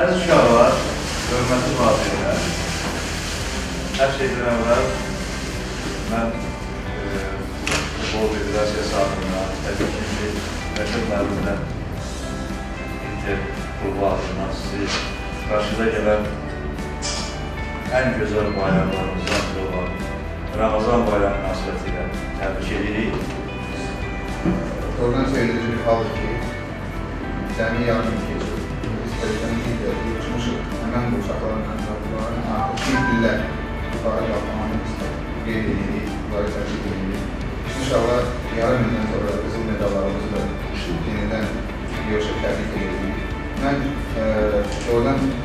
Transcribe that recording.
Her şahlar hürmeti bağlıyla her şeyden evvel ben Bolu İdras hesabına, Edirkinli Meşhurlarından İlker Kurba adına sizi karşıda gelen en güzel bayramlarımızdan biri olan Ramazan bayramı hasretiyle tebrik edirik. Oradan söylediğim bir hal ki, seni yardım ediyorsun. Hemen bu uşaqlarla çatırlarla artıq bir dillər yuxarı qalqmanı istəyir, qeyd edirik, qariqəlik edirik. İnşallah yarım ildən sonra bizim medalarımızla yenidən görüşə təbrik edirik. Mən oradan